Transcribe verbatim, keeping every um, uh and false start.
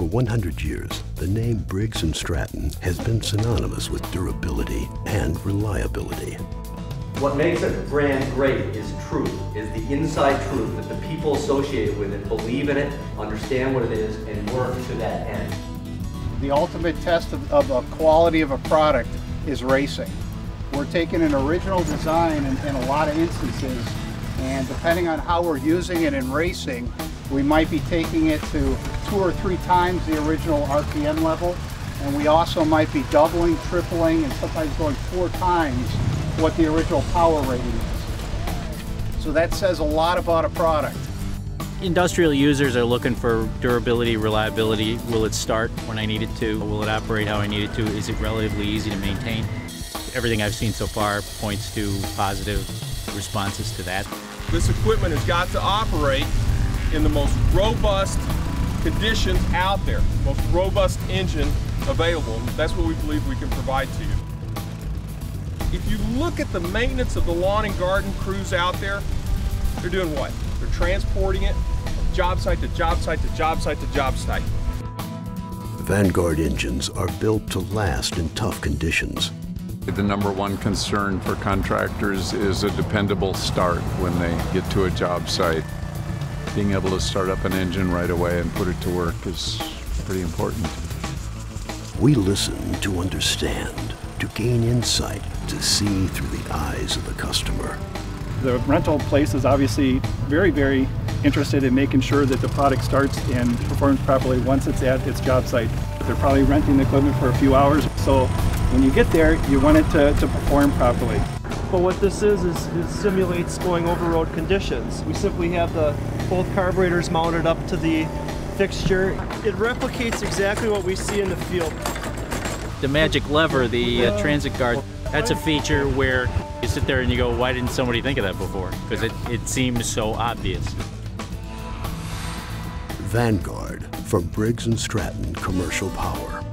For one hundred years, the name Briggs and Stratton has been synonymous with durability and reliability. What makes a brand great is truth, is the inside truth that the people associated with it believe in it, understand what it is, and work to that end. The ultimate test of, of the quality of a product is racing. We're taking an original design in, in a lot of instances, and depending on how we're using it in racing, we might be taking it to two or three times the original R P M level, and we also might be doubling, tripling, and sometimes going four times what the original power rating is. So that says a lot about a product. Industrial users are looking for durability, reliability. Will it start when I need it to? Will it operate how I need it to? Is it relatively easy to maintain? Everything I've seen so far points to positive responses to that. This equipment has got to operate in the most robust conditions out there, most robust engine available. That's what we believe we can provide to you. If you look at the maintenance of the lawn and garden crews out there, they're doing what? They're transporting it from job site to job site to job site to job site. Vanguard engines are built to last in tough conditions. The number one concern for contractors is a dependable start when they get to a job site. Being able to start up an engine right away and put it to work is pretty important. We listen to understand, to gain insight, to see through the eyes of the customer. The rental place is obviously very, very interested in making sure that the product starts and performs properly once it's at its job site. They're probably renting the equipment for a few hours, so when you get there, you want it to, to perform properly. But what this is, is it simulates going over road conditions. We simply have the both carburetors mounted up to the fixture. It replicates exactly what we see in the field. The magic lever, the uh, transit guard, that's a feature where you sit there and you go, why didn't somebody think of that before? Because it, it seems so obvious. Vanguard, from Briggs and Stratton Commercial Power.